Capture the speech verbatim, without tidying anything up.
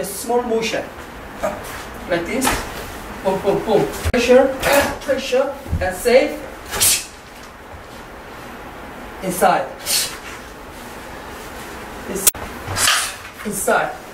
a small motion, like this, boom, boom, boom, pressure, pressure, and safe, inside, inside,